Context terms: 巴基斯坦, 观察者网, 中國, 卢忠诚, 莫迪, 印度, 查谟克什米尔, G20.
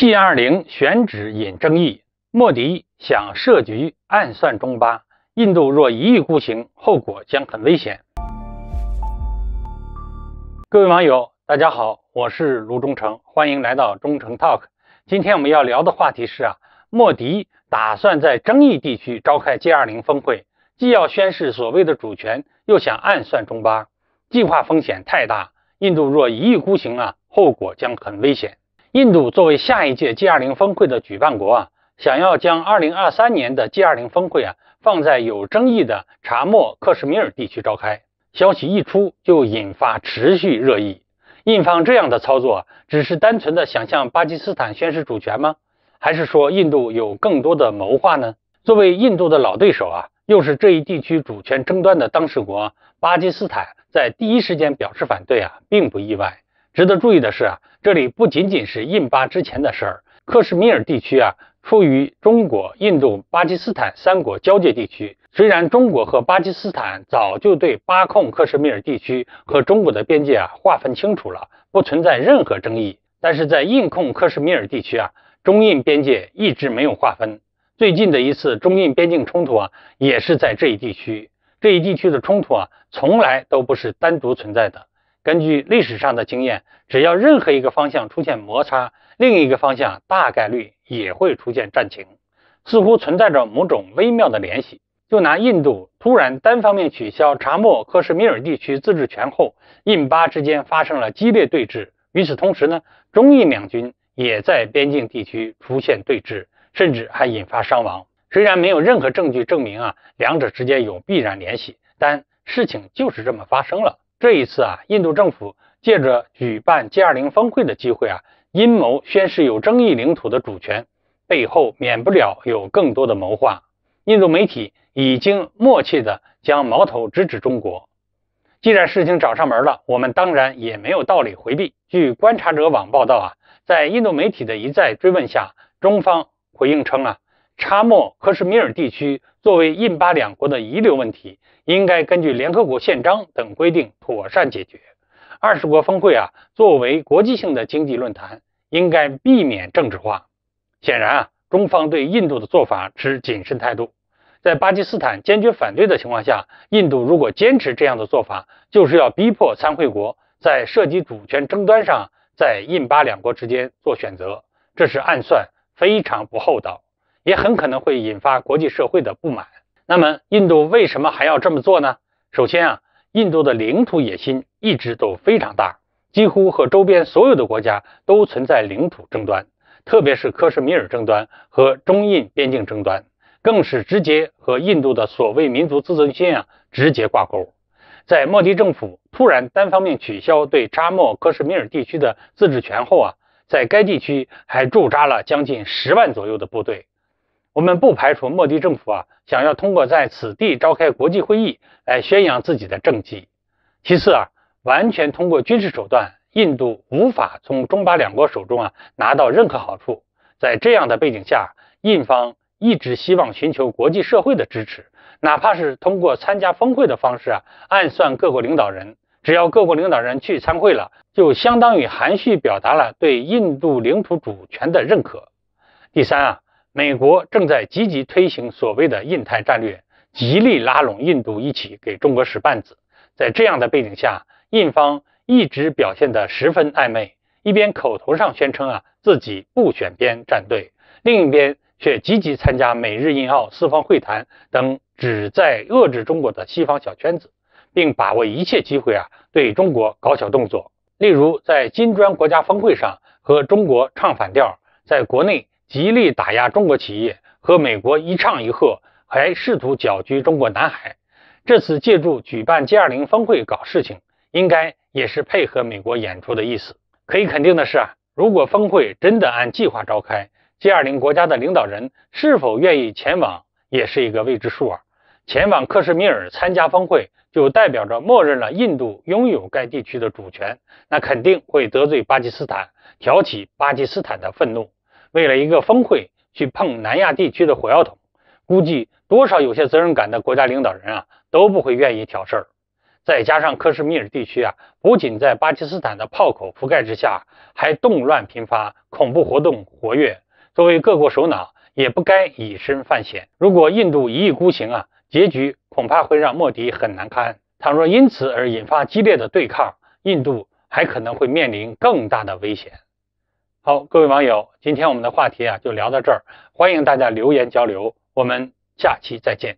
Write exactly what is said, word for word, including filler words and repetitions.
G 二十 选址引争议，莫迪想设局暗算中巴，印度若一意孤行，后果将很危险。各位网友，大家好，我是卢忠诚，欢迎来到忠诚 talk。今天我们要聊的话题是啊，莫迪打算在争议地区召开 G 二十 峰会，既要宣示所谓的主权，又想暗算中巴，计划风险太大，印度若一意孤行啊，后果将很危险。印度作为下一届 G 二十 峰会的举办国啊，想要将二零二三年的 G 二十 峰会啊放在有争议的查谟克什米尔地区召开，消息一出就引发持续热议。印方这样的操作，只是单纯的想向巴基斯坦宣示主权吗？还是说印度有更多的谋划呢？作为印度的老对手啊，又是这一地区主权争端的当事国，巴基斯坦在第一时间表示反对啊，并不意外。值得注意的是啊，这里不仅仅是印巴之前的事儿。克什米尔地区啊，处于中国、印度、巴基斯坦三国交界地区。虽然中国和巴基斯坦早就对巴控克什米尔地区和中国的边界啊划分清楚了，不存在任何争议，但是在印控克什米尔地区啊，中印边界一直没有划分。最近的一次中印边境冲突啊，也是在这一地区。这一地区的冲突啊，从来都不是单独存在的。根据历史上的经验，只要任何一个方向出现摩擦，另一个方向大概率也会出现战情，似乎存在着某种微妙的联系。就拿印度突然单方面取消查谟克什米尔地区自治权后，印巴之间发生了激烈对峙。与此同时呢，中印两军也在边境地区出现对峙，甚至还引发伤亡。虽然没有任何证据证明啊两者之间有必然联系，但事情就是这么发生了。这一次啊，印度政府借着举办 G 二十 峰会的机会啊，阴谋宣示有争议领土的主权，背后免不了有更多的谋划。印度媒体已经默契地将矛头直指中国。既然事情找上门了，我们当然也没有道理回避。据观察者网报道啊，在印度媒体的一再追问下，中方回应称啊，查谟克什米尔地区作为印巴两国的遗留问题，应该根据联合国宪章等规定妥善解决。二十国峰会啊，作为国际性的经济论坛，应该避免政治化。显然啊，中方对印度的做法持谨慎态度。在巴基斯坦坚决反对的情况下，印度如果坚持这样的做法，就是要逼迫参会国在涉及主权争端上，在印巴两国之间做选择，这是暗算，非常不厚道。也很可能会引发国际社会的不满。那么印度为什么还要这么做呢？首先啊，印度的领土野心一直都非常大，几乎和周边所有的国家都存在领土争端，特别是克什米尔争端和中印边境争端，更是直接和印度的所谓民族自尊心啊直接挂钩。在莫迪政府突然单方面取消对查谟克什米尔地区的自治权后啊，在该地区还驻扎了将近十万左右的部队。我们不排除莫迪政府啊想要通过在此地召开国际会议来宣扬自己的政绩。其次啊，完全通过军事手段，印度无法从中巴两国手中啊拿到任何好处。在这样的背景下，印方一直希望寻求国际社会的支持，哪怕是通过参加峰会的方式啊暗算各国领导人。只要各国领导人去参会了，就相当于含蓄表达了对印度领土主权的认可。第三啊，美国正在积极推行所谓的印太战略，极力拉拢印度一起给中国使绊子。在这样的背景下，印方一直表现得十分暧昧，一边口头上宣称啊自己不选边站队，另一边却积极参加美日印澳四方会谈等旨在遏制中国的西方小圈子，并把握一切机会啊对中国搞小动作。例如在金砖国家峰会上和中国唱反调，在国内极力打压中国企业，和美国一唱一和，还试图搅局中国南海。这次借助举办 G 二十 峰会搞事情，应该也是配合美国演出的意思。可以肯定的是啊，如果峰会真的按计划召开， G 二十 国家的领导人是否愿意前往也是一个未知数啊。前往克什米尔参加峰会，就代表着默认了印度拥有该地区的主权，那肯定会得罪巴基斯坦，挑起巴基斯坦的愤怒。为了一个峰会去碰南亚地区的火药桶，估计多少有些责任感的国家领导人啊都不会愿意挑事儿。再加上克什米尔地区啊，不仅在巴基斯坦的炮口覆盖之下，还动乱频发，恐怖活动活跃。作为各国首脑，也不该以身犯险。如果印度一意孤行啊，结局恐怕会让莫迪很难堪。倘若因此而引发激烈的对抗，印度还可能会面临更大的危险。好，各位网友，今天我们的话题啊就聊到这儿，欢迎大家留言交流，我们下期再见。